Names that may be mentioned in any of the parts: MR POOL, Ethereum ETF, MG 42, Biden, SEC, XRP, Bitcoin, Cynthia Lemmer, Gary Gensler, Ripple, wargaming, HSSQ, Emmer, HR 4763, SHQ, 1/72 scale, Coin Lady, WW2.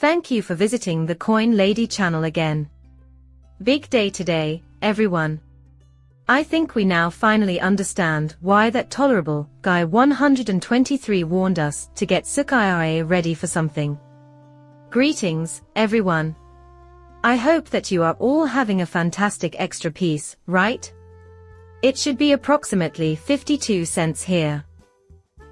Thank you for visiting the Coin Lady channel again. Big day today, everyone. I think we now finally understand why that tolerable guy 123 warned us to get SEC ready for something. Greetings, everyone. I hope that you are all having a fantastic extra piece, right? It should be approximately 52 cents here.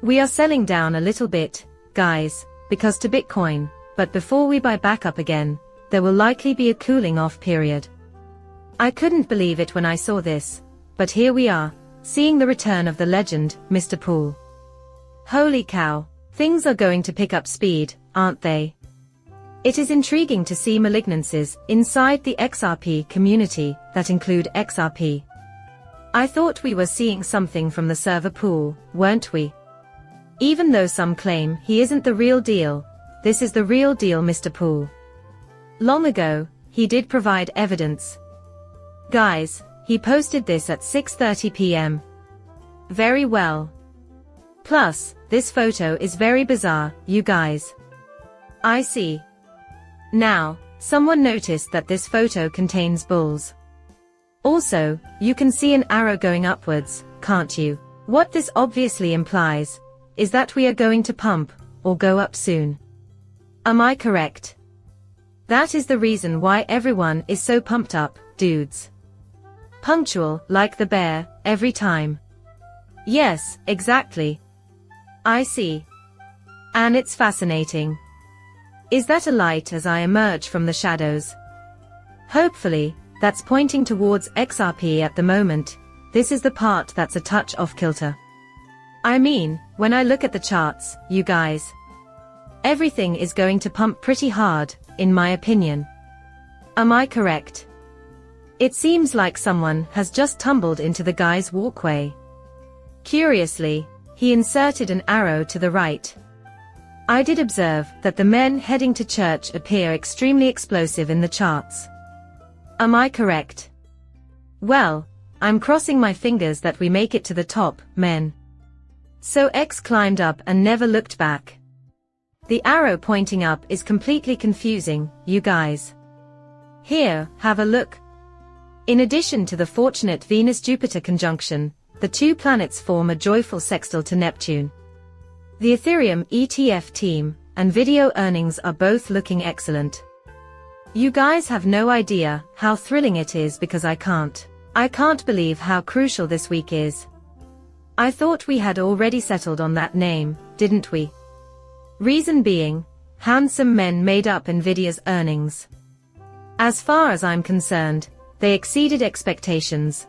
We are selling down a little bit, guys, because to Bitcoin, but before we buy back up again, there will likely be a cooling off period. I couldn't believe it when I saw this, but here we are, seeing the return of the legend, Mr. Pool. Holy cow, things are going to pick up speed, aren't they? It is intriguing to see malignancies inside the XRP community that include XRP. I thought we were seeing something from the server Pool, weren't we? Even though some claim he isn't the real deal, this is the real deal Mr. Pool. Long ago, he did provide evidence. Guys, he posted this at 6:30 p.m. Very well. Plus, this photo is very bizarre, you guys. I see. Now, someone noticed that this photo contains bulls. Also, you can see an arrow going upwards, can't you? What this obviously implies is that we are going to pump or go up soon. Am I correct? That is the reason why everyone is so pumped up, dudes. Punctual, like the bear, every time. Yes, exactly. I see. And it's fascinating. Is that a light as I emerge from the shadows? Hopefully, that's pointing towards XRP at the moment. This is the part that's a touch off kilter. I mean, when I look at the charts, you guys. Everything is going to pump pretty hard, in my opinion. Am I correct? It seems like someone has just tumbled into the guy's walkway. Curiously, he inserted an arrow to the right. I did observe that the men heading to church appear extremely explosive in the charts. Am I correct? Well, I'm crossing my fingers that we make it to the top, men. So X climbed up and never looked back. The arrow pointing up is completely confusing, you guys. Here, have a look. In addition to the fortunate Venus-Jupiter conjunction, the two planets form a joyful sextile to Neptune. The Ethereum ETF team and video earnings are both looking excellent. You guys have no idea how thrilling it is because I can't believe how crucial this week is. I thought we had already settled on that name, didn't we? Reason being, handsome men made up Nvidia's earnings. As far as I'm concerned, they exceeded expectations.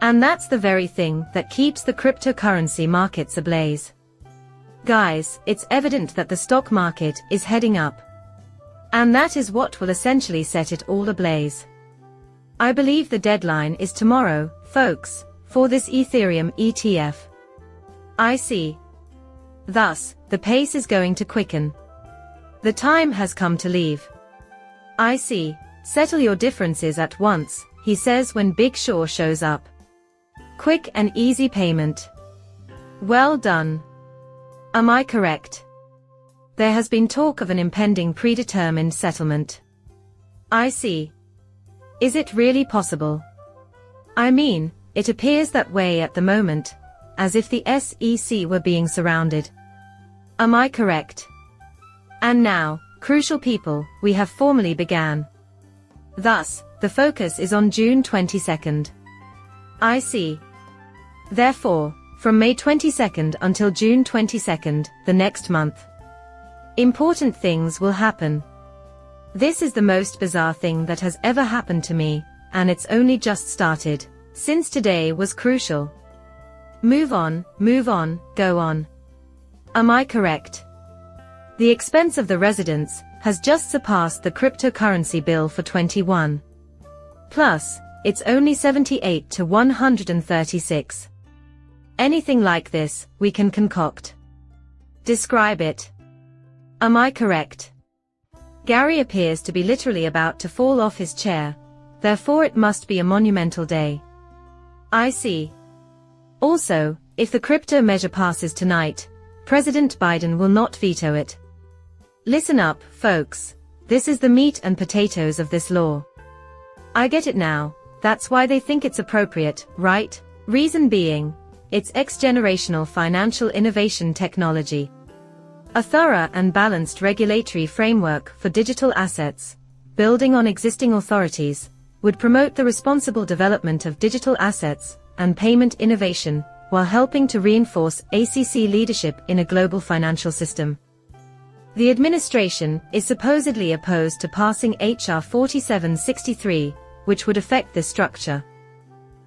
And that's the very thing that keeps the cryptocurrency markets ablaze. Guys, it's evident that the stock market is heading up. And that is what will essentially set it all ablaze. I believe the deadline is tomorrow, folks, for this Ethereum ETF. I see. Thus, the pace is going to quicken. The time has come to leave. I see. Settle your differences at once, he says when Big Shore shows up. Quick and easy payment. Well done. Am I correct? There has been talk of an impending predetermined settlement. I see. Is it really possible? I mean, it appears that way at the moment, as if the SEC were being surrounded. Am I correct? And now, crucial people, we have formally began. Thus, the focus is on June 22nd. I see. Therefore, from May 22nd until June 22nd, the next month, important things will happen. This is the most bizarre thing that has ever happened to me, and it's only just started, since today was crucial. Move on, go on. Am I correct? The expense of the residents has just surpassed the cryptocurrency bill for 21. Plus, it's only 78 to 136. Anything like this, we can concoct. Describe it. Am I correct? Gary appears to be literally about to fall off his chair, therefore it must be a monumental day. I see. Also, if the crypto measure passes tonight, President Biden will not veto it. Listen up, folks. This is the meat and potatoes of this law. I get it now. That's why they think it's appropriate, right? Reason being, it's X-generational financial innovation technology. A thorough and balanced regulatory framework for digital assets, building on existing authorities, would promote the responsible development of digital assets and payment innovation, while helping to reinforce ACC leadership in a global financial system. The administration is supposedly opposed to passing HR 4763, which would affect this structure.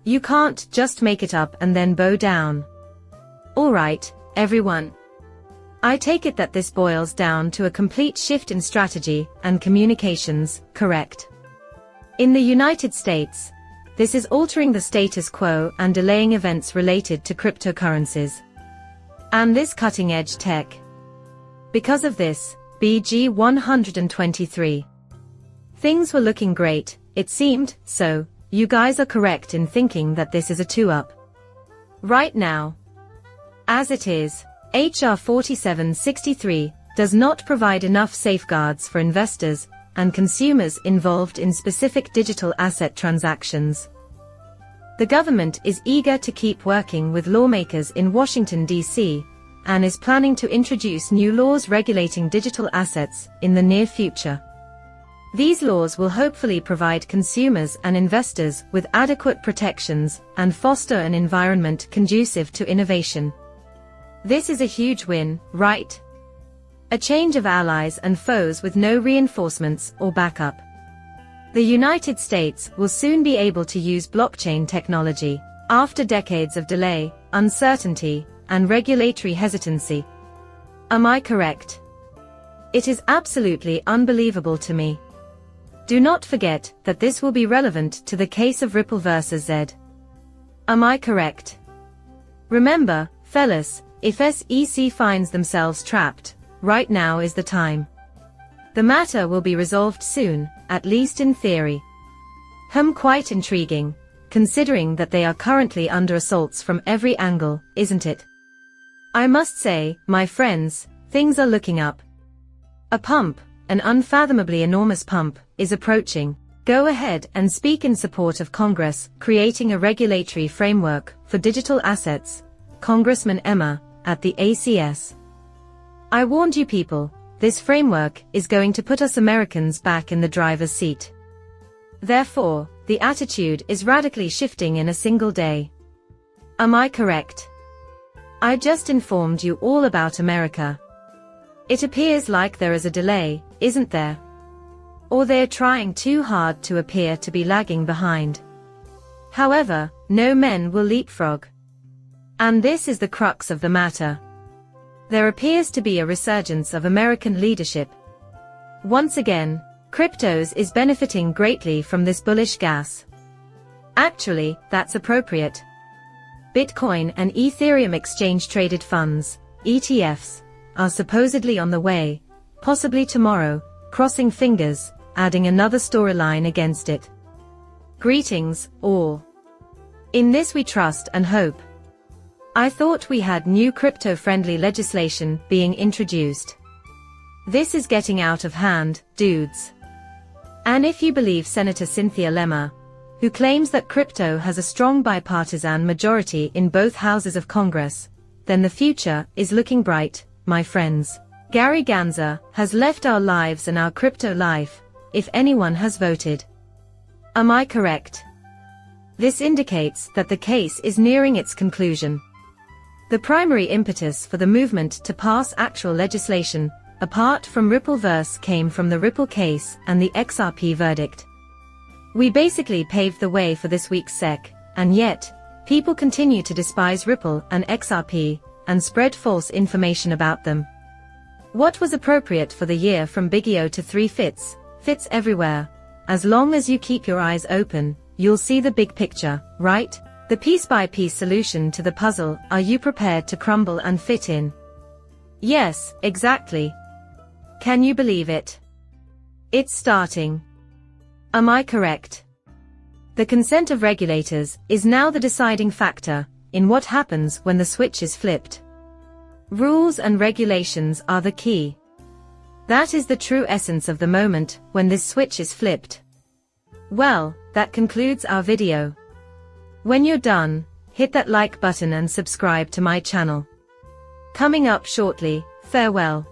You can't just make it up and then bow down. Alright, everyone. I take it that this boils down to a complete shift in strategy and communications, correct? In the United States, this is altering the status quo and delaying events related to cryptocurrencies and this cutting-edge tech. Because of this, BG 123. Things were looking great, it seemed, so you guys are correct in thinking that this is a two-up. Right now, as it is, HR 4763 does not provide enough safeguards for investors and consumers involved in specific digital asset transactions. The government is eager to keep working with lawmakers in Washington, D.C., and is planning to introduce new laws regulating digital assets in the near future. These laws will hopefully provide consumers and investors with adequate protections and foster an environment conducive to innovation. This is a huge win, right? A change of allies and foes with no reinforcements or backup. The United States will soon be able to use blockchain technology, after decades of delay, uncertainty, and regulatory hesitancy. Am I correct? It is absolutely unbelievable to me. Do not forget that this will be relevant to the case of Ripple versus Z. Am I correct? Remember, fellas, if SEC finds themselves trapped, right now is the time. The matter will be resolved soon, at least in theory. Quite intriguing, considering that they are currently under assaults from every angle, isn't it? I must say, my friends, things are looking up. A pump, an unfathomably enormous pump, is approaching. Go ahead and speak in support of Congress creating a regulatory framework for digital assets, Congressman Emmer, at the ACS. I warned you people, this framework is going to put us Americans back in the driver's seat. Therefore, the attitude is radically shifting in a single day. Am I correct? I just informed you all about America. It appears like there is a delay, isn't there? Or they're trying too hard to appear to be lagging behind. However, no men will leapfrog. And this is the crux of the matter. There appears to be a resurgence of American leadership. Once again, cryptos is benefiting greatly from this bullish gas. Actually, that's appropriate. Bitcoin and Ethereum exchange-traded funds, ETFs, are supposedly on the way, possibly tomorrow, crossing fingers, adding another storyline against it. Greetings, all. In this we trust and hope. I thought we had new crypto-friendly legislation being introduced. This is getting out of hand, dudes. And if you believe Senator Cynthia Lemmer, who claims that crypto has a strong bipartisan majority in both houses of Congress, then the future is looking bright, my friends. Gary Gensler has left our lives and our crypto life, if anyone has voted. Am I correct? This indicates that the case is nearing its conclusion. The primary impetus for the movement to pass actual legislation, apart from Rippleverse, came from the Ripple case and the XRP verdict. We basically paved the way for this week's SEC, and yet, people continue to despise Ripple and XRP, and spread false information about them. What was appropriate for the year from Big EO to 3 fits, fits everywhere. As long as you keep your eyes open, you'll see the big picture, right? The piece-by-piece solution to the puzzle. Are you prepared to crumble and fit in? Yes, exactly. Can you believe it? It's starting. Am I correct? The consent of regulators is now the deciding factor in what happens when the switch is flipped. Rules and regulations are the key. That is the true essence of the moment when this switch is flipped. Well, that concludes our video. When you're done, hit that like button and subscribe to my channel. Coming up shortly, farewell.